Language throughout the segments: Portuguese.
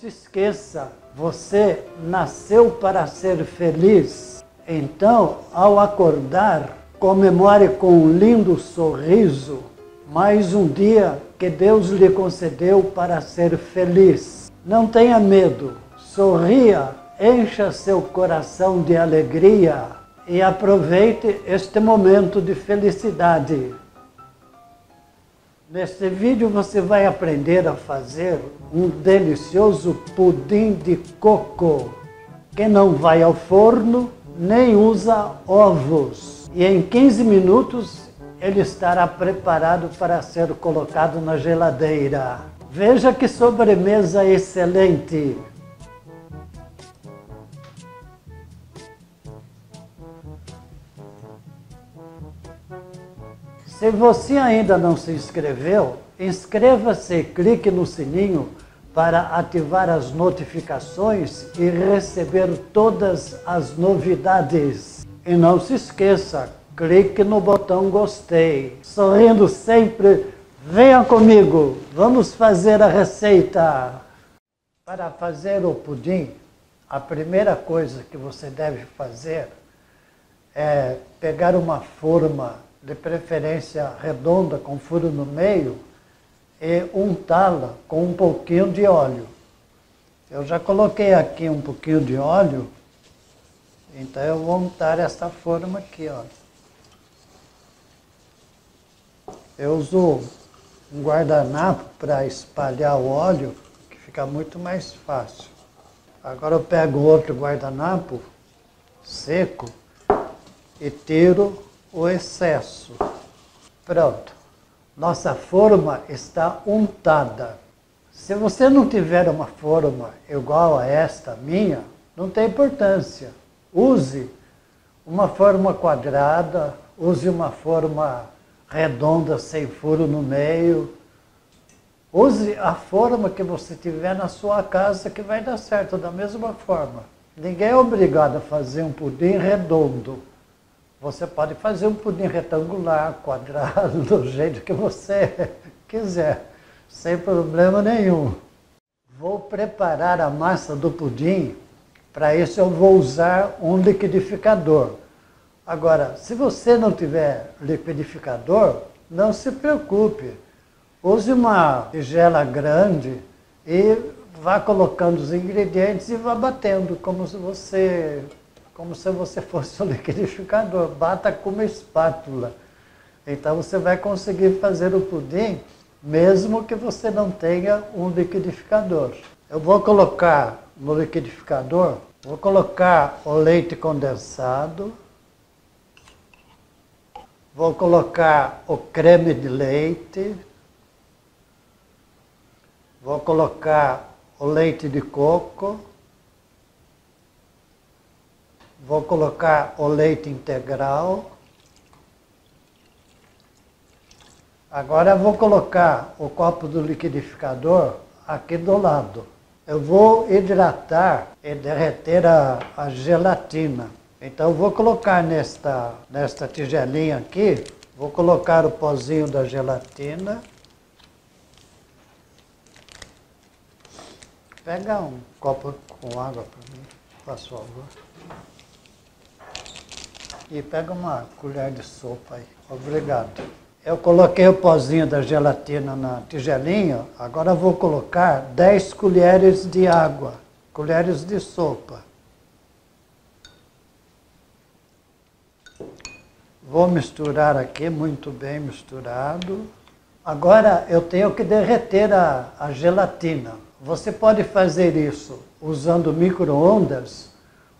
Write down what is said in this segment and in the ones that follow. se esqueça, você nasceu para ser feliz. Então, ao acordar, comemore com um lindo sorriso mais um dia que Deus lhe concedeu para ser feliz. Não tenha medo, sorria, encha seu coração de alegria e aproveite este momento de felicidade. Neste vídeo você vai aprender a fazer um delicioso pudim de coco, que não vai ao forno, nem usa ovos. E em 15 minutos ele estará preparado para ser colocado na geladeira. Veja que sobremesa excelente! Se você ainda não se inscreveu, inscreva-se e clique no sininho para ativar as notificações e receber todas as novidades. E não se esqueça, clique no botão gostei. Sorrindo sempre, venha comigo, vamos fazer a receita. Para fazer o pudim, a primeira coisa que você deve fazer é pegar uma forma, de preferência redonda, com furo no meio, e untá-la com um pouquinho de óleo. Eu já coloquei aqui um pouquinho de óleo, então eu vou untar essa forma aqui, ó. Eu uso um guardanapo para espalhar o óleo, que fica muito mais fácil. Agora eu pego outro guardanapo seco e tiro o excesso. Pronto. Nossa forma está untada. Se você não tiver uma forma igual a esta minha, não tem importância. Use uma forma quadrada, use uma forma redonda sem furo no meio. Use a forma que você tiver na sua casa que vai dar certo, da mesma forma. Ninguém é obrigado a fazer um pudim redondo. Você pode fazer um pudim retangular, quadrado, do jeito que você quiser, sem problema nenhum. Vou preparar a massa do pudim. Para isso eu vou usar um liquidificador. Agora, se você não tiver liquidificador, não se preocupe. Use uma tigela grande e vá colocando os ingredientes e vá batendo, como se você fosse um liquidificador, bata com uma espátula. Então você vai conseguir fazer o pudim, mesmo que você não tenha um liquidificador. Eu vou colocar no liquidificador, vou colocar o leite condensado, vou colocar o creme de leite, vou colocar o leite de coco, vou colocar o leite integral. Agora eu vou colocar o copo do liquidificador aqui do lado. Eu vou hidratar e derreter a gelatina. Então eu vou colocar nesta tigelinha aqui, vou colocar o pozinho da gelatina. Pega um copo com água para mim, faz favor. E pega uma colher de sopa aí. Obrigado. Eu coloquei o pozinho da gelatina na tigelinha. Agora eu vou colocar 10 colheres de água, colheres de sopa. Vou misturar aqui, muito bem misturado. Agora eu tenho que derreter a gelatina. Você pode fazer isso usando micro-ondas,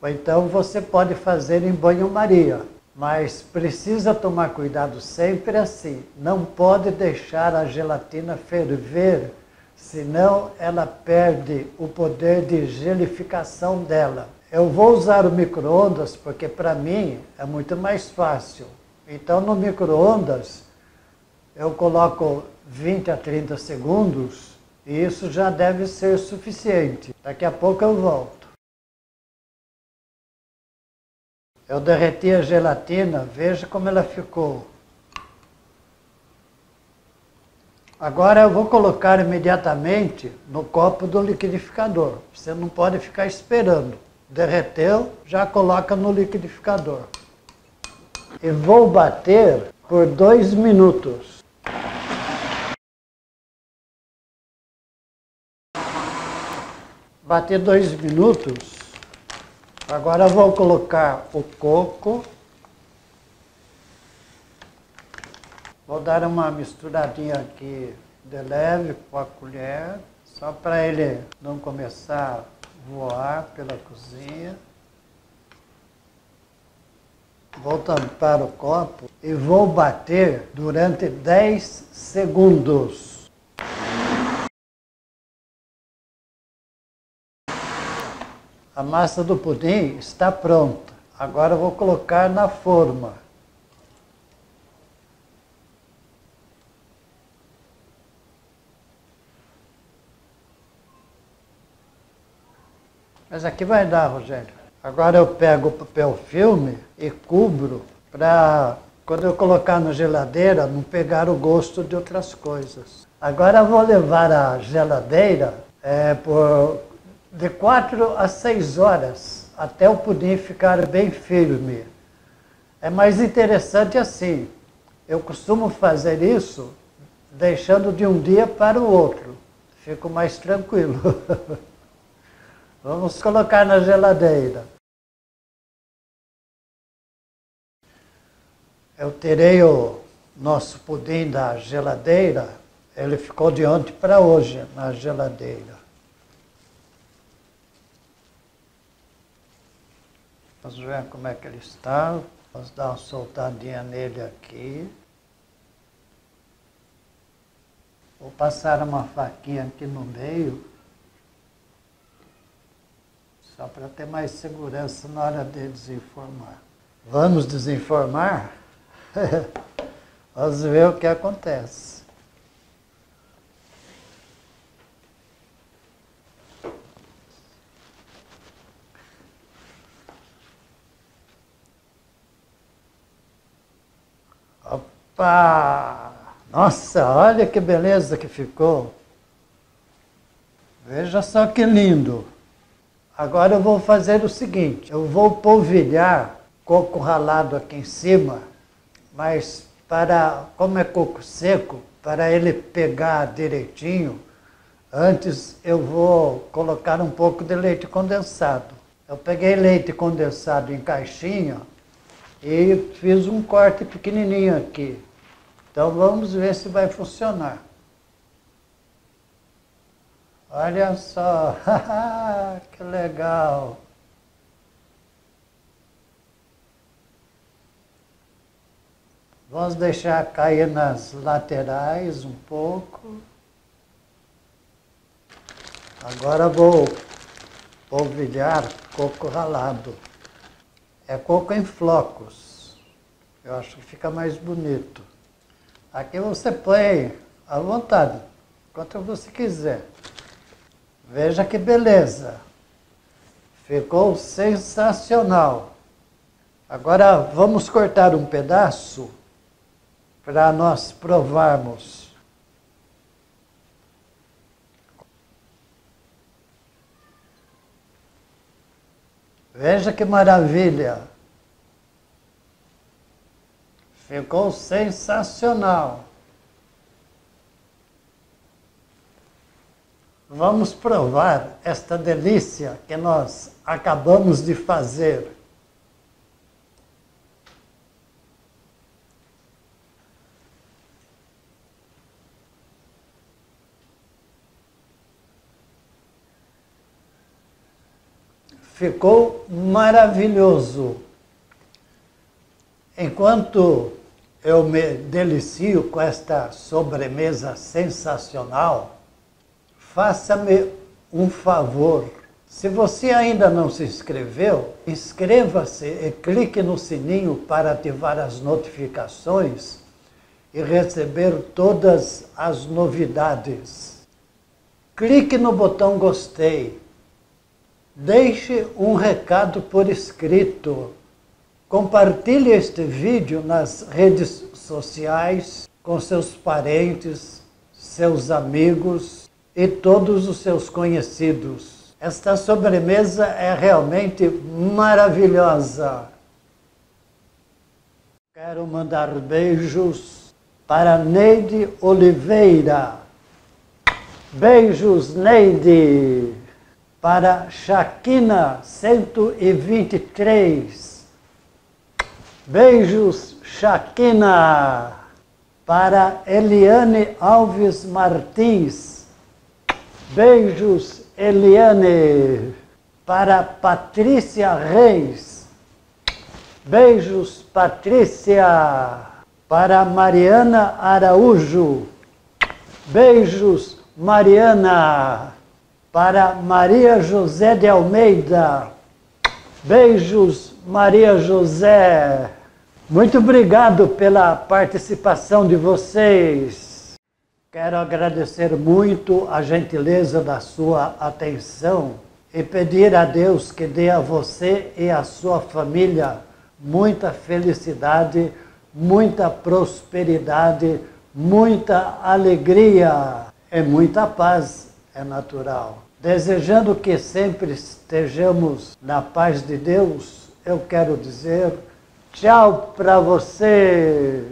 ou então você pode fazer em banho-maria, mas precisa tomar cuidado sempre assim. Não pode deixar a gelatina ferver, senão ela perde o poder de gelificação dela. Eu vou usar o micro-ondas porque para mim é muito mais fácil. Então no micro-ondas eu coloco 20 a 30 segundos e isso já deve ser suficiente. Daqui a pouco eu volto. Eu derreti a gelatina, veja como ela ficou. Agora eu vou colocar imediatamente no copo do liquidificador. Você não pode ficar esperando. Derreteu, já coloca no liquidificador. E vou bater por 2 minutos. Bater 2 minutos. Agora eu vou colocar o coco. Vou dar uma misturadinha aqui de leve com a colher, só para ele não começar a voar pela cozinha. Vou tampar o copo e vou bater durante 10 segundos. A massa do pudim está pronta. Agora eu vou colocar na forma. Mas aqui vai dar, Rogério. Agora eu pego o papel filme e cubro para, quando eu colocar na geladeira, não pegar o gosto de outras coisas. Agora eu vou levar a geladeira de 4 a 6 horas, até o pudim ficar bem firme. É mais interessante assim. Eu costumo fazer isso deixando de um dia para o outro. Fico mais tranquilo. Vamos colocar na geladeira. Eu tirei o nosso pudim da geladeira. Ele ficou de ontem para hoje na geladeira. Vamos ver como é que ele está. Vamos dar uma soltadinha nele aqui. Vou passar uma faquinha aqui no meio, só para ter mais segurança na hora de desenformar. Vamos desenformar? Vamos ver o que acontece. Opa! Nossa, olha que beleza que ficou! Veja só que lindo! Agora eu vou fazer o seguinte, eu vou polvilhar coco ralado aqui em cima, mas como é coco seco, para ele pegar direitinho, antes eu vou colocar um pouco de leite condensado. Eu peguei leite condensado em caixinha e fiz um corte pequenininho aqui. Então vamos ver se vai funcionar. Olha só, que legal! Vamos deixar cair nas laterais um pouco. Agora vou polvilhar coco ralado. É coco em flocos. Eu acho que fica mais bonito. Aqui você põe à vontade, quanto você quiser. Veja que beleza! Ficou sensacional! Agora vamos cortar um pedaço para nós provarmos. Veja que maravilha! Ficou sensacional! Vamos provar esta delícia que nós acabamos de fazer. Ficou maravilhoso. Enquanto eu me delicio com esta sobremesa sensacional, faça-me um favor. Se você ainda não se inscreveu, inscreva-se e clique no sininho para ativar as notificações e receber todas as novidades. Clique no botão gostei. Deixe um recado por escrito. Compartilhe este vídeo nas redes sociais com seus parentes, seus amigos e todos os seus conhecidos. Esta sobremesa é realmente maravilhosa. Quero mandar beijos para Neide Oliveira. Beijos, Neide. Para Shaquina 123. Beijos, Shaquina. Para Eliane Alves Martins. Beijos, Eliane. Para Patrícia Reis. Beijos, Patrícia. Para Mariana Araújo. Beijos, Mariana. Para Maria José de Almeida. Beijos, Maria José. Muito obrigado pela participação de vocês. Quero agradecer muito a gentileza da sua atenção e pedir a Deus que dê a você e à sua família muita felicidade, muita prosperidade, muita alegria e muita paz, é natural. Desejando que sempre estejamos na paz de Deus, eu quero dizer tchau para você!